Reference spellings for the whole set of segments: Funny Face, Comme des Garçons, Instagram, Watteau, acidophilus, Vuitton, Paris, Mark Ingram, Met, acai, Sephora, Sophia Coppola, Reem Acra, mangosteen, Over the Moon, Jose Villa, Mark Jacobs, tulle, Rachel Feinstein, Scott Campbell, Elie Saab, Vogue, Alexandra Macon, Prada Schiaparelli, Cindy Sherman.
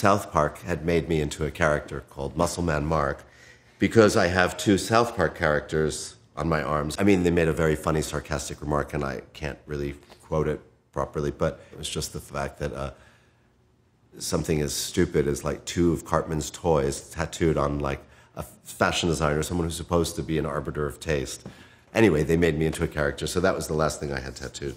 South Park had made me into a character called Muscle Man Mark because I have two South Park characters on my arms. I mean, they made a very funny, sarcastic remark, and I can't really quote it properly, but it was just the fact that something as stupid as like two of Cartman's toys tattooed on like a fashion designer, someone who's supposed to be an arbiter of taste. Anyway, they made me into a character, so that was the last thing I had tattooed.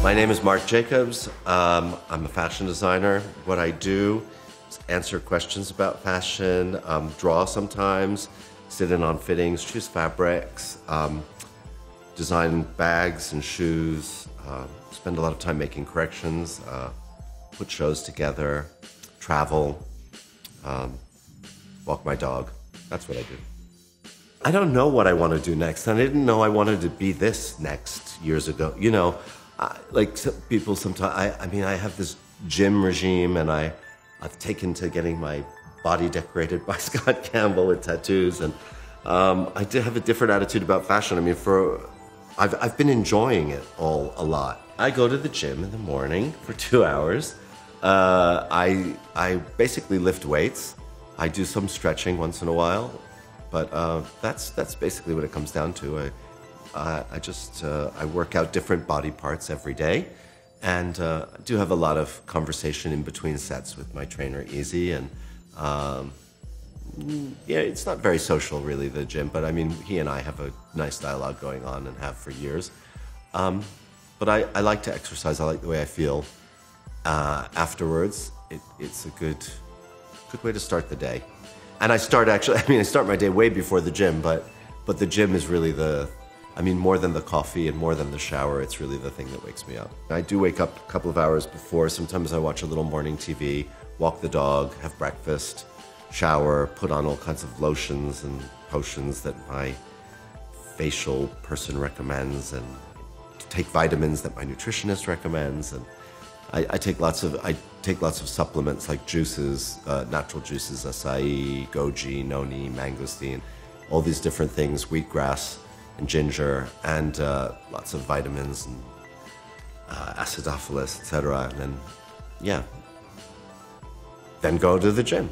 My name is Mark Jacobs. I'm a fashion designer. What I do is answer questions about fashion, draw sometimes, sit in on fittings, choose fabrics, design bags and shoes, spend a lot of time making corrections, put shows together, travel, walk my dog. That's what I do. I don't know what I want to do next. I didn't know I wanted to be this next years ago. You know, like some people sometimes, I mean, I have this gym regime and I've taken to getting my body decorated by Scott Campbell with tattoos. And I did have a different attitude about fashion. I mean, I've been enjoying it all a lot. I go to the gym in the morning for 2 hours. I basically lift weights. I do some stretching once in a while, but that's basically what it comes down to. I work out different body parts every day, and I do have a lot of conversation in between sets with my trainer, Easy, and yeah, it's not very social really, the gym, but I mean, he and I have a nice dialogue going on and have for years. But I like to exercise. I like the way I feel afterwards. It's a good way to start the day. And I start actually, I mean, I start my day way before the gym, but the gym is really the, I mean, more than the coffee and more than the shower, it's really the thing that wakes me up. I do wake up a couple of hours before. Sometimes I watch a little morning TV, walk the dog, have breakfast, shower, put on all kinds of lotions and potions that my facial person recommends, and take vitamins that my nutritionist recommends. And I take lots of supplements like juices, natural juices, acai, goji, noni, mangosteen, all these different things, wheatgrass and ginger, and lots of vitamins and acidophilus, etc. And then, yeah, then go to the gym.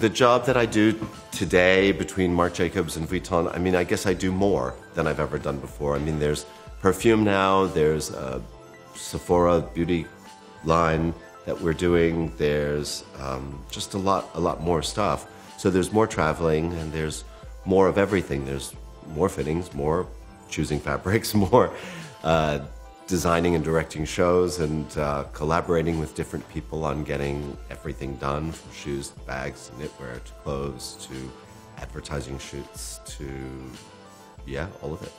The job that I do today between Marc Jacobs and Vuitton, I mean, I guess I do more than I've ever done before. I mean, there's perfume now, there's Sephora beauty line that we're doing. There's just a lot more stuff. So there's more traveling and there's more of everything. There's more fittings, more choosing fabrics, more designing and directing shows, and collaborating with different people on getting everything done, from shoes to bags to knitwear to clothes to advertising shoots to, yeah, all of it.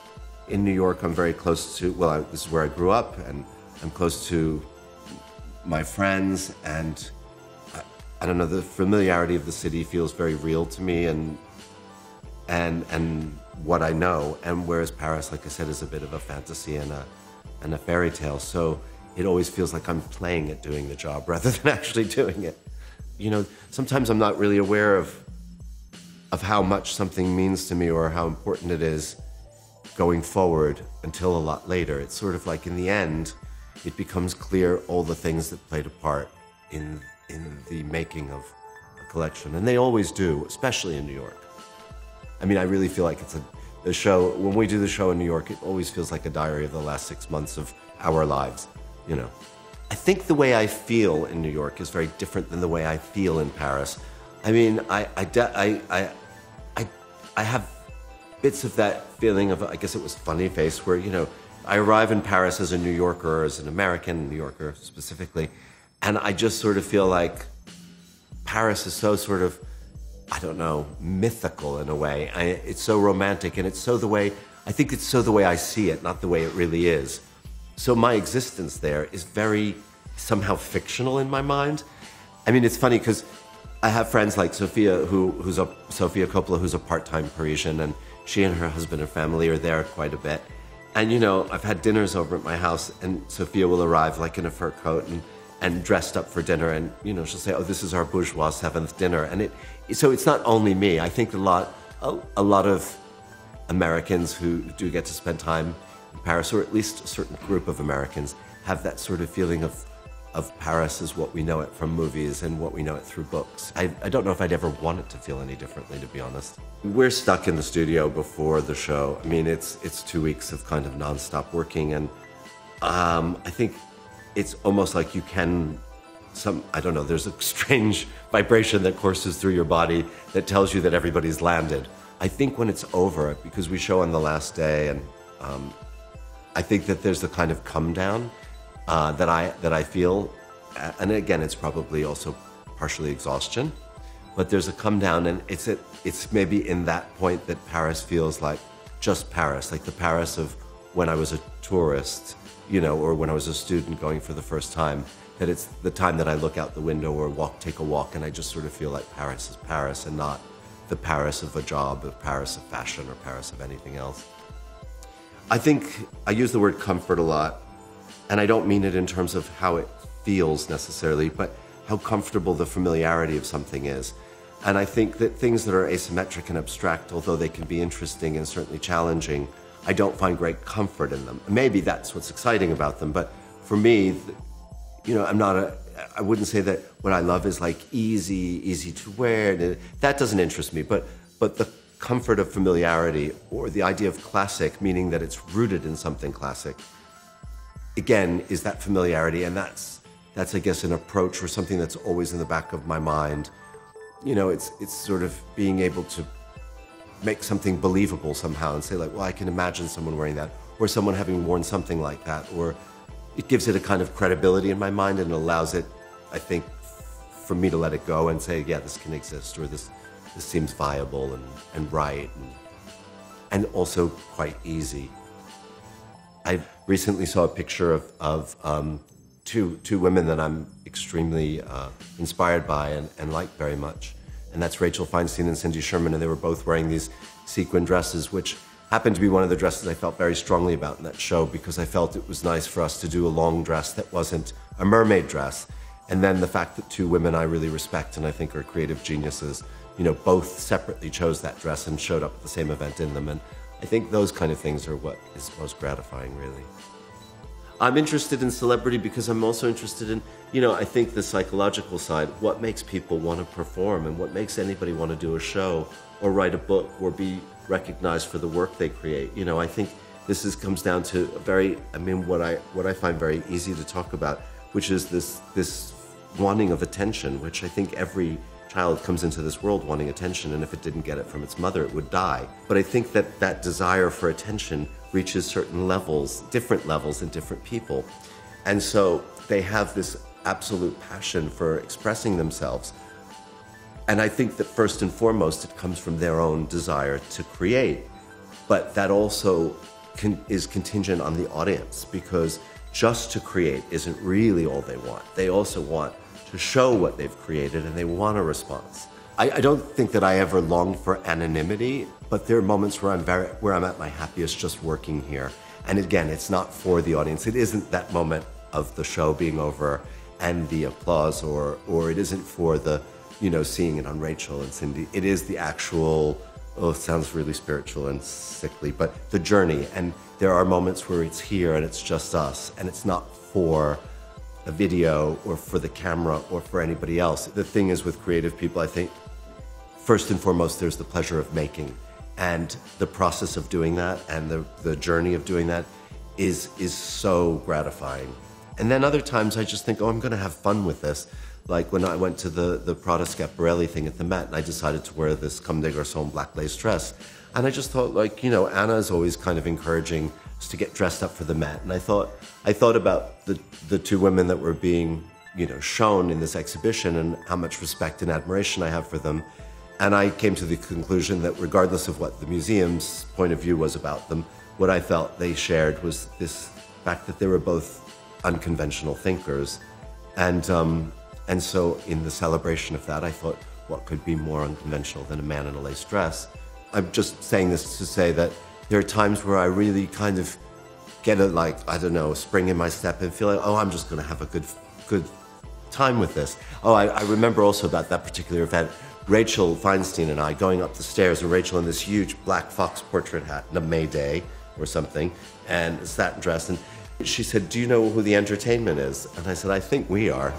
In New York, I'm very close to, well, this is where I grew up, and I'm close to my friends, and I don't know, the familiarity of the city feels very real to me, and what I know. And whereas Paris, like I said, is a bit of a fantasy and a fairy tale, so it always feels like I'm playing at doing the job rather than actually doing it. You know, sometimes I'm not really aware of how much something means to me or how important it is going forward until a lot later. It's sort of like in the end, it becomes clear all the things that played a part in the making of a collection. And they always do, especially in New York. I mean, I really feel like it's a show, when we do the show in New York, it always feels like a diary of the last 6 months of our lives, you know. I think the way I feel in New York is very different than the way I feel in Paris. I mean, I have bits of that feeling of, I guess it was Funny Face, where, you know, I arrive in Paris as a New Yorker, as an American New Yorker specifically, and I just sort of feel like Paris is so sort of, I don't know, mythical in a way. It's so romantic, and it's so the way, I think it's so the way I see it, not the way it really is. So my existence there is very somehow fictional in my mind. I mean, it's funny because I have friends like Sophia, Sophia Coppola, who's a part-time Parisian, and she and her husband and family are there quite a bit. And you know, I've had dinners over at my house, and Sophia will arrive like in a fur coat and dressed up for dinner, and you know, she'll say, "Oh, this is our bourgeois 7th dinner." And so it's not only me. I think a lot of Americans who do get to spend time Paris, or at least a certain group of Americans, have that sort of feeling of Paris as what we know it from movies and what we know it through books. I don't know if I'd ever want it to feel any differently, to be honest. We're stuck in the studio before the show. I mean, it's 2 weeks of kind of nonstop working, and I think it's almost like you can, I don't know, there's a strange vibration that courses through your body that tells you that everybody's landed. I think when it's over, because we show on the last day, and I think that there's the kind of come down that I feel, and again, it's probably also partially exhaustion, but there's a come down, and it's maybe in that point that Paris feels like just Paris, like the Paris of when I was a tourist, you know, or when I was a student going for the first time, that it's the time that I look out the window or take a walk, and I just sort of feel like Paris is Paris and not the Paris of a job, or Paris of fashion, or Paris of anything else. I think I use the word comfort a lot, and I don't mean it in terms of how it feels necessarily, but how comfortable the familiarity of something is. And I think that things that are asymmetric and abstract, although they can be interesting and certainly challenging, I don't find great comfort in them. Maybe that's what's exciting about them, but for me, you know, I wouldn't say that what I love is like easy to wear. That doesn't interest me, but the comfort of familiarity, or the idea of classic, meaning that it's rooted in something classic, again, is that familiarity, and that's I guess an approach or something that's always in the back of my mind. You know, it's sort of being able to make something believable somehow and say like, well, I can imagine someone wearing that, or someone having worn something like that, or it gives it a kind of credibility in my mind, and allows it, I think, for me to let it go and say, yeah, this can exist, or this seems viable and right, and also quite easy. I recently saw a picture of two women that I'm extremely inspired by and like very much, and that's Rachel Feinstein and Cindy Sherman, and they were both wearing these sequin dresses, which happened to be one of the dresses I felt very strongly about in that show, because I felt it was nice for us to do a long dress that wasn't a mermaid dress. And then the fact that two women I really respect and I think are creative geniuses, you know, both separately chose that dress and showed up at the same event in them. And I think those kind of things are what is most gratifying, really. I'm interested in celebrity because I'm also interested in, you know, I think the psychological side, what makes people want to perform, and what makes anybody want to do a show or write a book or be recognized for the work they create. You know, I think this comes down to what I find very easy to talk about, which is this wanting of attention, which I think every child comes into this world wanting attention, and if it didn't get it from its mother, it would die. But I think that desire for attention reaches certain levels, different levels in different people. And so they have this absolute passion for expressing themselves. And I think that first and foremost, it comes from their own desire to create, but that also is contingent on the audience, because just to create isn't really all they want. They also want to show what they've created, and they want a response. I don't think that I ever longed for anonymity, but there are moments where I'm at my happiest just working here. And again, it's not for the audience. It isn't that moment of the show being over and the applause, or it isn't for the, you know, seeing it on Rachel and Cindy. It is the actual, oh, it sounds really spiritual and sickly, but the journey. And there are moments where it's here and it's just us, and it's not for a video or for the camera or for anybody else. The thing is with creative people, I think, first and foremost, there's the pleasure of making, and the process of doing that and the journey of doing that is so gratifying. And then other times I just think, oh, I'm gonna have fun with this. Like when I went to the Prada Schiaparelli thing at the Met, and I decided to wear this Comme des Garçons black lace dress. And I just thought, like, you know, Anna's always kind of encouraging us to get dressed up for the Met. And I thought about the two women that were being, you know, shown in this exhibition, and how much respect and admiration I have for them. And I came to the conclusion that regardless of what the museum's point of view was about them, what I felt they shared was this fact that they were both unconventional thinkers. And so in the celebration of that, I thought, what could be more unconventional than a man in a lace dress? I'm just saying this to say that there are times where I really kind of get a, like, I don't know, spring in my step and feel like, oh, I'm just gonna have a good time with this. Oh, I remember also about that particular event, Rachel Feinstein and I going up the stairs, and Rachel in this huge black fox portrait hat and a May Day or something, and satin dress. And she said, do you know who the entertainment is? And I said, I think we are.